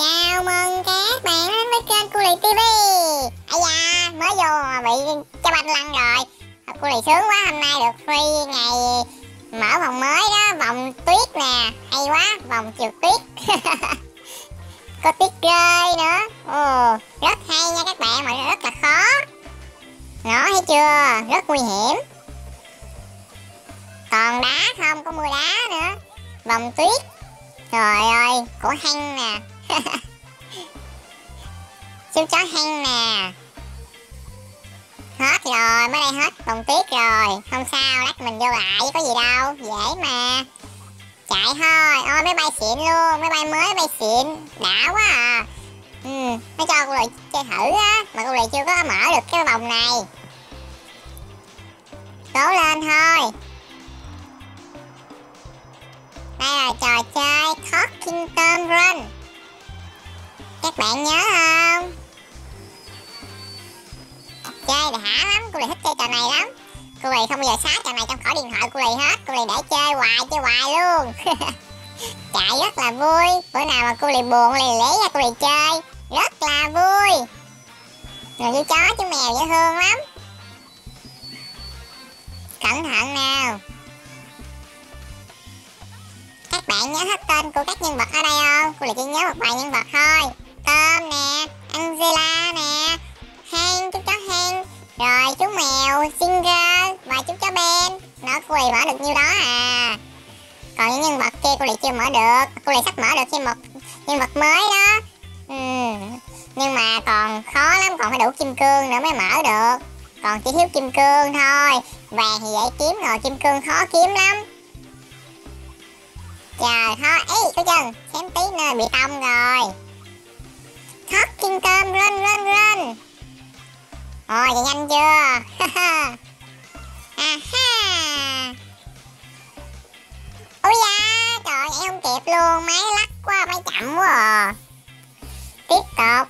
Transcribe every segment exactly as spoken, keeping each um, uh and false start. Chào mừng các bạn đến với kênh Cu Lỳ ti vi. Ây da, mới vô mà bị cho banh lăn rồi. Cu Lỳ sướng quá, hôm nay được free ngày mở vòng mới đó, vòng tuyết nè, hay quá, vòng trượt tuyết. Có tuyết rơi nữa. Ồ, rất hay nha các bạn, mà rất là khó. Nó thấy chưa, rất nguy hiểm. Còn đá không, có mưa đá nữa. Vòng tuyết. Trời ơi, của Hank nè. Siêu chó Hank nè. Hết rồi, mới đây hết vòng tuyết rồi. Không sao, lát mình vô lại, có gì đâu. Dễ mà. Chạy thôi. Ôi, máy bay xịn luôn, máy bay mới, bay xịn. Đã quá à. Ừ, nó cho Cu Lỳ chơi thử á. Mà Cu Lỳ chưa có mở được cái vòng này. Cố lên thôi. Đây là trò chơi Talking Tom Run. Các bạn nhớ không? Chơi đã lắm, Cu Lỳ thích chơi trò này lắm. Cu Lỳ không bao giờ xóa trò này trong khỏi điện thoại Cu Lỳ hết. Cu Lỳ để chơi hoài, chơi hoài luôn. Chạy rất là vui. Bữa nào mà Cu Lỳ buồn Lì lẽ ra Cu Lỳ chơi. Rất là vui. Người như chó, chú mèo dễ thương lắm. Cẩn thận nào. Các bạn nhớ hết tên của các nhân vật ở đây không? Cu Lỳ chỉ nhớ một vài nhân vật thôi. Tom nè, Angela nè, Hank, chú chó Hank, rồi chú mèo Single và chú chó Ben. Nó Cu Lỳ mở được nhiêu đó à. Còn những nhân vật kia Cu Lỳ chưa mở được. Cu Lỳ sắp mở được thêm một nhân vật mới đó. Ừ. Nhưng mà còn khó lắm, còn phải đủ kim cương nữa mới mở được. Còn chỉ thiếu kim cương thôi. Vàng thì dễ kiếm rồi, kim cương khó kiếm lắm. Trời thôi, ý có chân, xém tí nữa bị tông rồi. Talking Tom Run Run Run. Ôi, vậy nhanh chưa? Aha. Ôi da, trời em không kịp luôn, máy lắc quá, máy chậm quá à. Tiếp tục.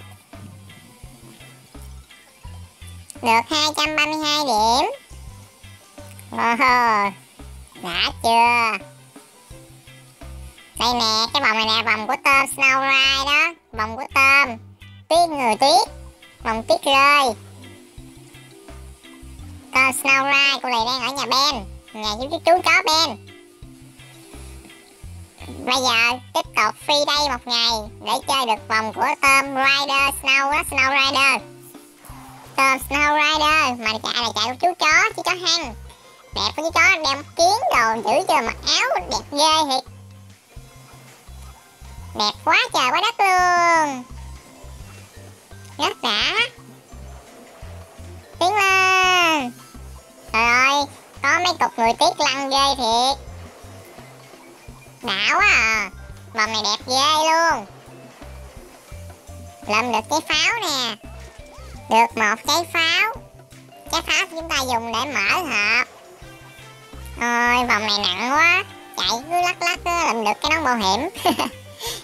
Được hai trăm ba mươi hai điểm. Wow, đã chưa? Đây nè, cái vòng này nè, vòng của Tom Snow Ride đó. Vòng của Tom. Tuyết người tuyết. Vòng tuyết rơi. Tom Snow Ride, Cu Lỳ đang ở nhà Ben. Nhà chú chú chó Ben. Bây giờ tiếp tục free day một ngày để chơi được vòng của Tom Rider Snow đó, Snow Rider. Tom Snow Rider mà chạy là chạy của chú chó, chú chó Hank. Đẹp của chú chó đeo kiến đồ giữ cho mặc áo đẹp ghê thiệt. Đẹp quá trời quá đất luôn. Rất đã. Tiến lên. Trời ơi, có mấy cục người tuyết lăn ghê thiệt. Đã quá à. Vòng này đẹp ghê luôn. Lượm được cái pháo nè. Được một cái pháo. Cái pháo chúng ta dùng để mở hộp. Ôi, vòng này nặng quá. Chạy cứ lắc lắc đó, lượm được cái nón bảo hiểm.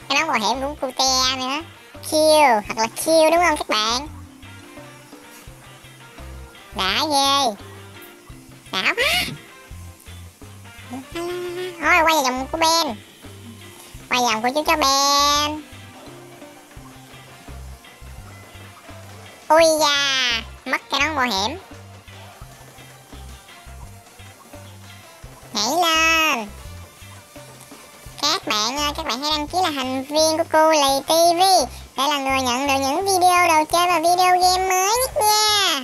Cái nón bảo hiểm cũng cute nữa. Cute, hoặc là cute đúng không các bạn? Đã ghê. Đã quá. Thôi quay vòng của Ben. Quay vòng của chú chó Ben. Ui da, mất cái nón bảo hiểm. Nhảy lên. Các bạn ơi, các bạn hãy đăng ký là thành viên của Cu Lỳ ti vi để là người nhận được những video đồ chơi và video game mới nhất nha.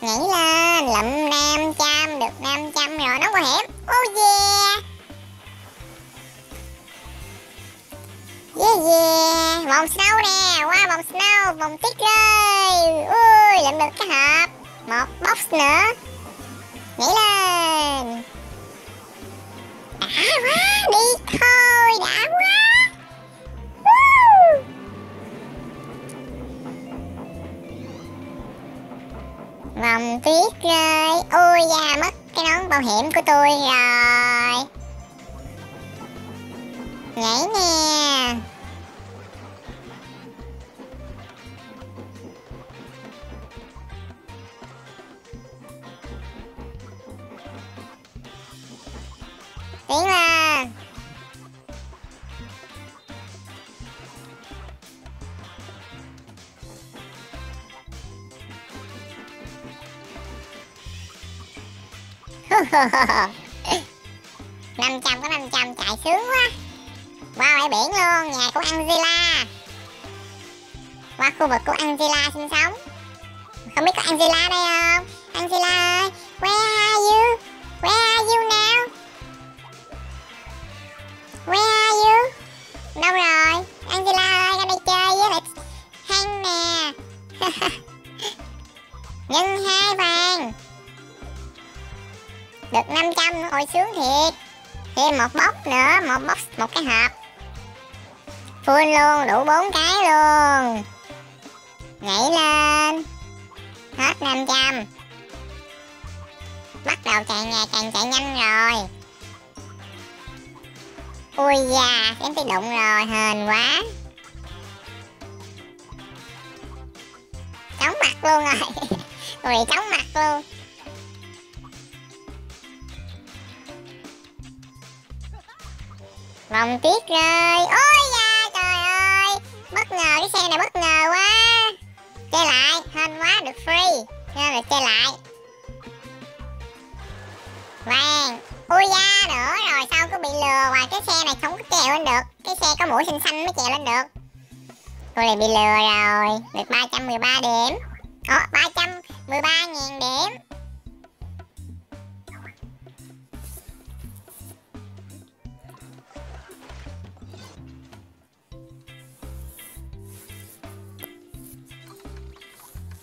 Nhảy lên, lụm năm trăm, được năm trăm rồi, nó có hiểm. Oh yeah. Yeah yeah, vòng snow nè, qua vòng snow, vòng tuyết rơi. Ui, lụm được cái hộp, một box nữa. Nhảy lên. Đã quá, đi thôi, đã quá. Woo. Vòng tuyết rơi. Ôi da, mất cái nón bảo hiểm của tôi rồi. Nhảy nè. Tiến lên. năm trăm có năm trăm chạy sướng quá. Qua bãi biển luôn, nhà của Angela. Qua khu vực của Angela sinh sống. Không biết có Angela đây không? Angela ơi, where are you? Where are you now? Where are you? Đâu rồi? Angela ơi, ra đây chơi với lại Hank nè. Nhân hai vàng. Được năm trăm, ôi sướng thiệt. Thêm một box nữa, một box, một cái hộp. Full luôn, đủ bốn cái luôn. Nhảy lên. Hết năm trăm. Bắt đầu chạy nhà càng chạy nhanh rồi. Ui da, em bị đụng rồi, hên quá. Chóng mặt luôn rồi. Ui, chóng mặt luôn. Vòng tiết rơi. Ôi da, trời ơi. Bất ngờ, cái xe này bất ngờ quá. Chơi lại, hên quá, được free. Nên là chơi lại. Vàng. Ui da, nữa rồi, sao cứ bị lừa hoài. Cái xe này không có kèo lên được. Cái xe có mũi xanh xanh mới kèo lên được. Cô này bị lừa rồi. Được ba trăm mười ba điểm. Ồ, ba trăm mười ba nghìn điểm.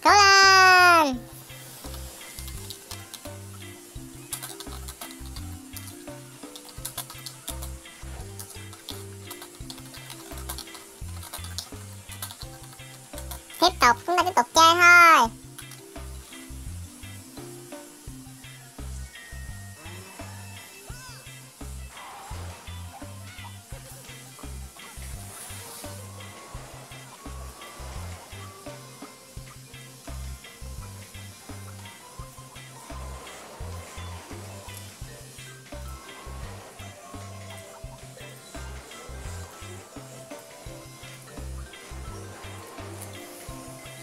Cố lên. Tiếp tục, chúng ta tiếp tục chơi thôi.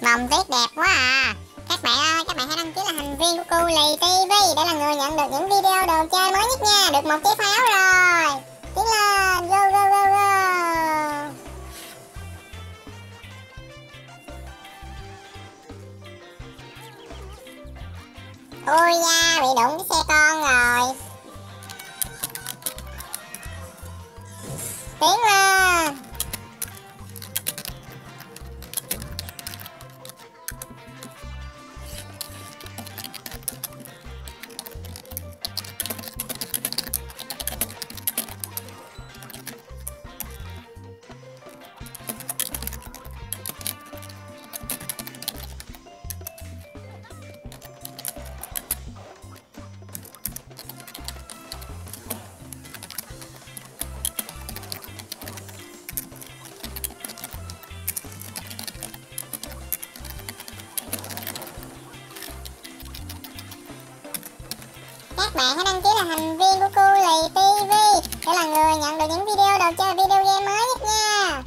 Vòng tiết đẹp quá à. Các bạn ơi, các bạn hãy đăng ký là thành viên của Cu Lỳ ti vi để là người nhận được những video đồ chơi mới nhất nha. Được một chiếc pháo rồi. Tiến lên, go go go go. Ôi da, bị đụng cái xe con rồi. Tiến lên. Các bạn hãy đăng ký là thành viên của Cu Lỳ ti vi để là người nhận được những video đồ chơi video game mới nhất nha.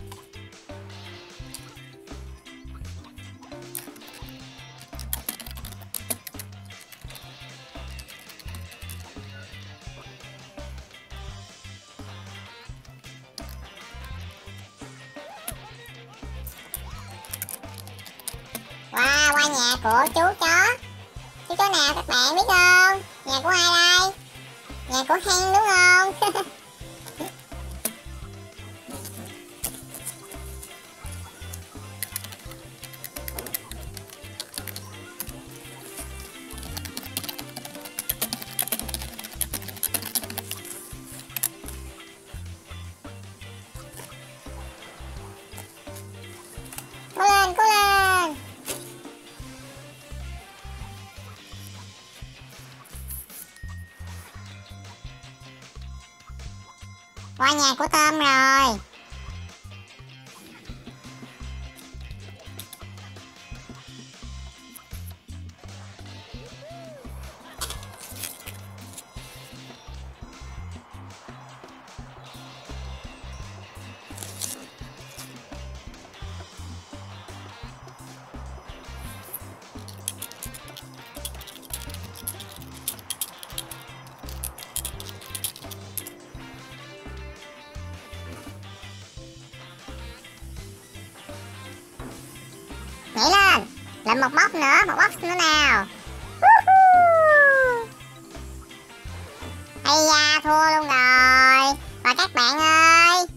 Wow, qua nhà của chú chó. Chú chó nào các bạn biết không? Nhà của ai đây? Nhà của Hank đúng không? Cố lên, cố lên. Qua nhà của Tom rồi. Lại một bóc nữa, một bóc nữa nào. Ây da, thua luôn rồi. Và các bạn ơi,